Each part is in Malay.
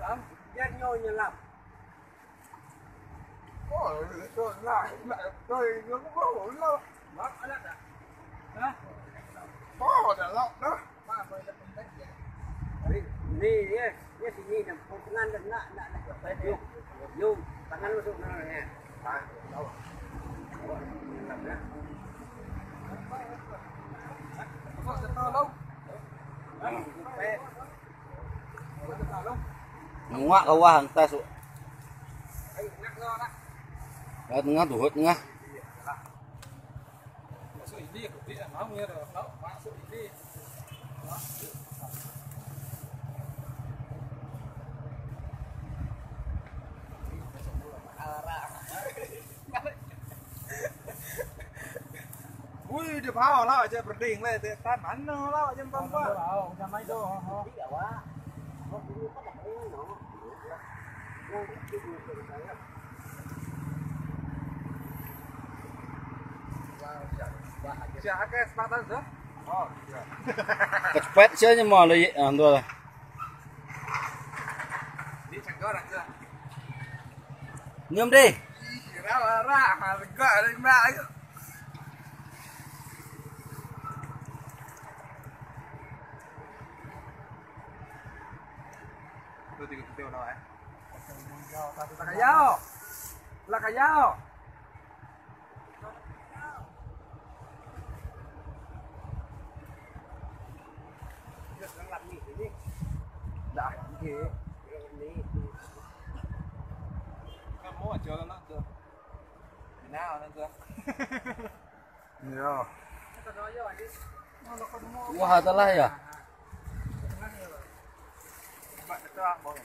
lắm, nhét nhôi như lắm. Ôi, trời lại, trời nó cũng có hổn lắm. Mất hết đất à? Hả? Có hổn là lọc đó. Ba mươi là không tách gì. Nì ấy, nhé thì nì là không ngăn được nạn, nạn là kiểu tay nhung. Nhung, bạn ngăn một chút nào này nè. À, đâu rồi? Làm nữa. Có giật to không? Ngoak kau wah hang tasu. Dah tengah tuhut tengah. Masuk ini, tidak mau ni dah. Masuk ini. Ui, dia pahau lah aja berding lah, tan mana lah aja bangpa. Jangan itu. Tidak wah. Siapa kesempatan tu? Oh, cepat saja malu ye, anda. Di cengkor aja. Nyom deh. Rara, harga ada macam. Tôi thì cũng tiêu đâu ấy. Là cái dao, là cái dao. Đang làm gì thế? Đã thế. Cái mũ ở chỗ đó nó chưa. Nào nó chưa. Nhiều. Wow, thật là hả? Bạn cho bò này.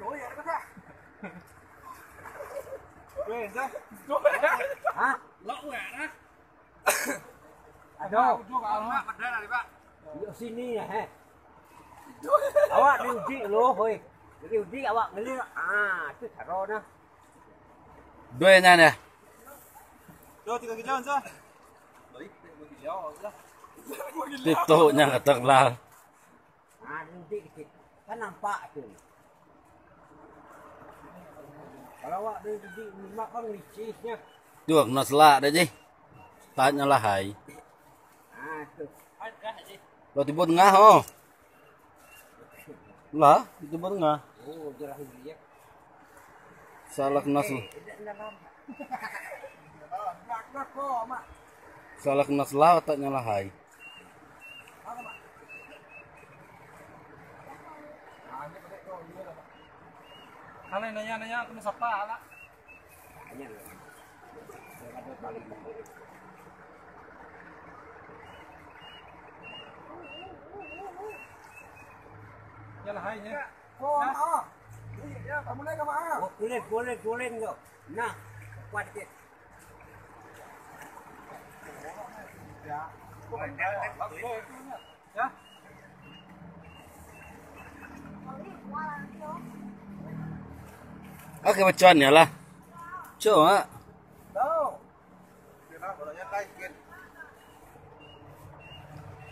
doy ada tak? Doy tak? Doy. Hah? Lok nggak nak? Aduh. Awak berdaya lagi pak. Di sini ya he. Awak diuji loh, hoi. Diuji awak ngelirik. Ah, itu taruh na. Doy nana. Doy tiga kilo sah. Doy tiga kilo sah. Titonya kata lah. Ah, diuji kita. Kan nampak tu. Kalau awak dah jadi mak kan licisnya. Tuak nak selak dah je. Tanya lah hai. Ah tu. Lo tiba tengah oh. Lah, tiba tengah. Oh, jarah dia. Salak nasul. Salak naslah tanya lah hai. Kalau nanya-nanya, kena siapa lah? Nanya lah. Jangan balik. Jangan hai ni. Nah, ya, kamu lagi apa? Boleh, boleh, boleh tu. Nah, kuat ke? Ya. Ya. Okey macam ni lah, cuma. Tahu. Kenapa orangnya lain?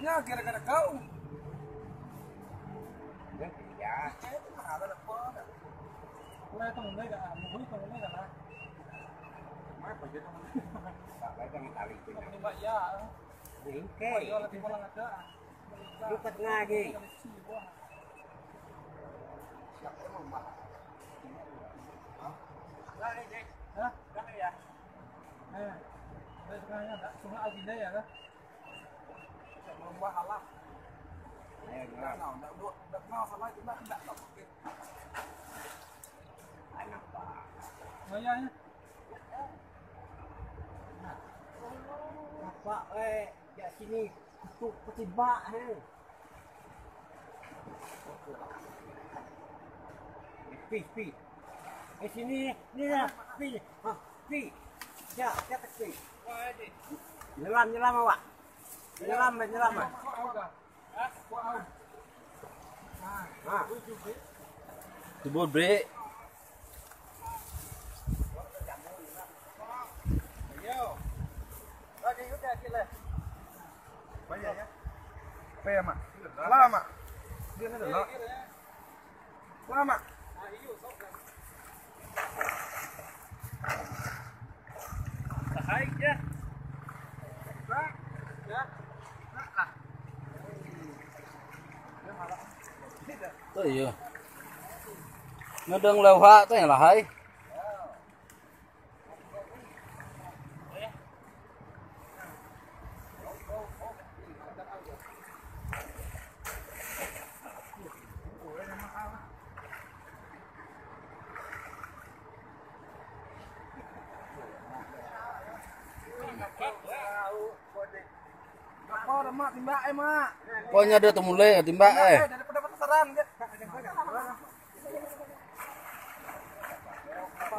Ya, gara-gara kau. Ya. Saya tu mahu ada apa? Saya tu mungkin dah, mungkin tu mungkin dah lah. Macam apa je tu? Tak lagi kami tali. Kami buat ya. Okey. Kalau lebih kurang ada. Lupa tengah lagi. Dah ni je, dah ni ya. Dah sekarang dah, semua alih dah ya dah. Lomba halal. Dah nak, dah dua, dah nak sama cuma dah tak mungkin. Anak pak. Naya ni. Pak, kat sini kutu ketiba ni. feet. Eh sini dah, feet. Hah, feet. Ya, cetak feet. Nyelam awak. Nyelam. Kuau. Ha. Tubur break. Yo. Lagi udah kira. Banyak ya. Paya mak. Lama. Dia ada lah. Lama. Hai ya. Lah. Ya. Lah. Tôi gì? Nó đừng leo hạ tôi là hay. Mak timbak mak. Pokoknya dia temulai timbak daripada penasaran dia.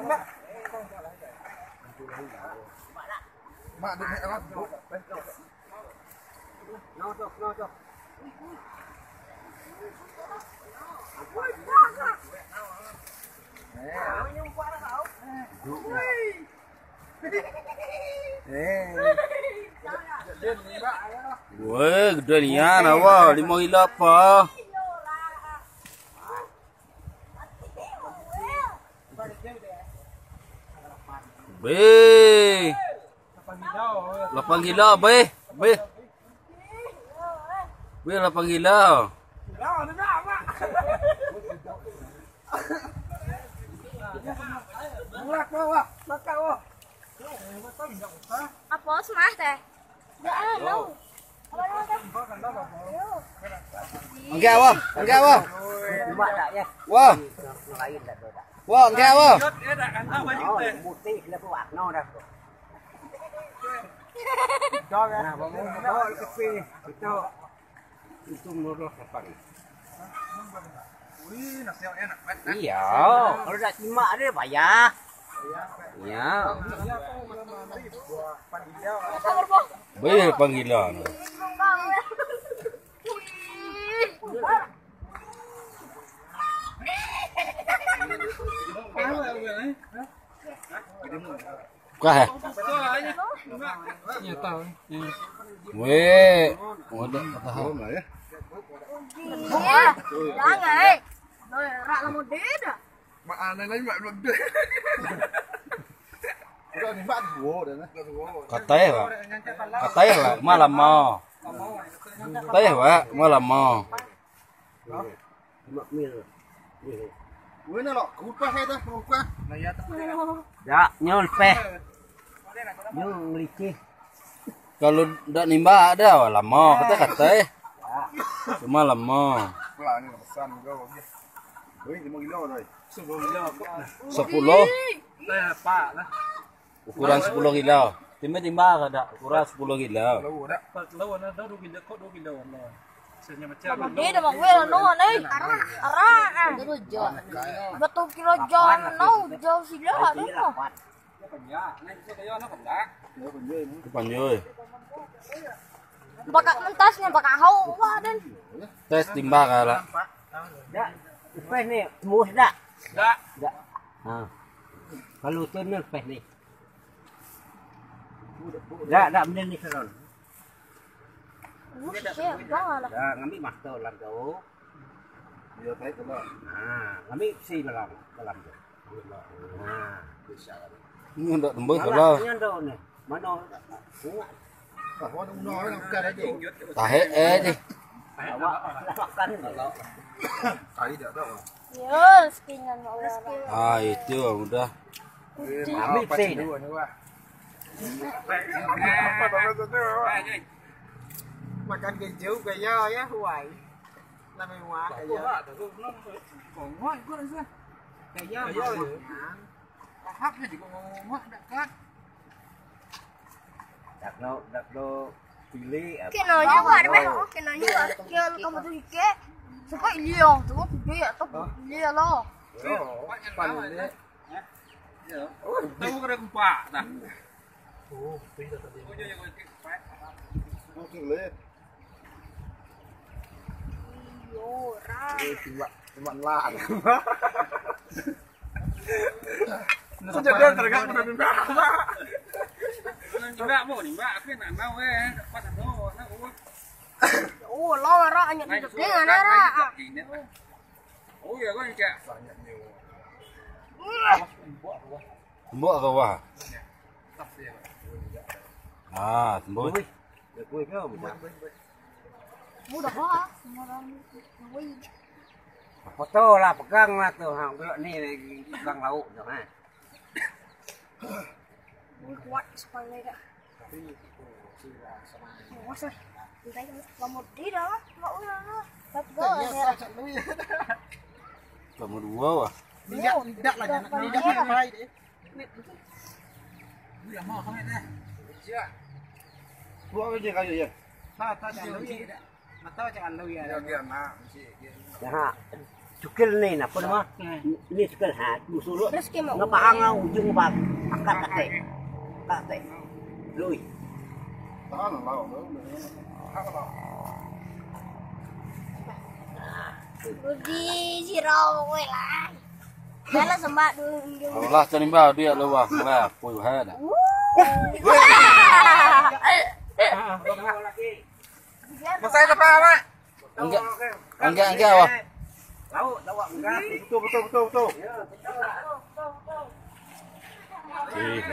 Mak. Mak dia nak duduk. No. Woi, gede nian awal 5 kilo apa? Woi. 8 kilo, woi. Woi 8 kilo. Apa semah teh? Dah lau. Enggak, wah. Cuma tak ya. Wah. Yang lain tak ada. Wah, enggak, wah. Putih lepas warna dah. Dog ah. Dog kopi. Itu murah sekali. Wih, nasi enak banget. Iya, kalau dah cuma dia payah. Ya. Boleh panggilan. Kuah. Ya tahu. Weh, ada apa hal ya? Wah, jangan. Doi rak lama deda. Mak anak lain mak belum deh. Katanya lah malam mau. Katanya lah malam mau. Ya nyolpe. Nyol licih. Kalau tidak nimba ada malam mau kata. Cuma malam mau. Sepuluh. Ukuran 10 kilo. Timba ka dak ukuran 10 kilo. Tes timba ka dak. Lepas ni tembus dak? Dak. Ha. Kalau turun lepas ni. Dak benda ni seron. Dia dak ngambil mata dalam jauh. Dia baik ke bawah. Ha, ngambil si dalam tu. Ha, besar. Ni dak tembus kalau. Ni dak ni. Mana? Kuat. Kalau tu no nak buka dah je. Tarik je. Ah itu udah. Ambil peti dulu ni wah. Makan keju gaya ya Hawaii. Lah mewah gaya. Kongoi kau rasa. Gaya ya. Haknya di kongoi dekat. Daklo pilih apa? Kenonya buat apa? Kenonya buat. Kalau kamu tu ikut. Suka liang, tu boleh atau liang lah. Semua kau wah. Ah, semua. Semua kau buat. Mudah kau. Foto lah, pegang lah tu. Hang belok ni pegang lauk jangan. Buat sekolah dah. Masa, kita lama di dah, lauk dah. Betul. Kamu dua wah. Tidak, tidaklah jangan. Tidak sampai deh. Bila mau kau ni? Siapa? Buat macam kau je. Tahu jangan lagi dah. Tahu jangan lagi dah. Dia mah. Dah. Sukil ni nak pun mah. Ni sukil hat musulut. Ngapa angau jung bak? Angkat katai. Katai. Lui. Tahan lau. Tahan lau. Budi sirau kau lah. Dahlah sembat dulu. Allah cerimbau dia lewat lah, puyuh ada. Masai apa mak? Enggak wah. Tahu, tahu enggak? Betul.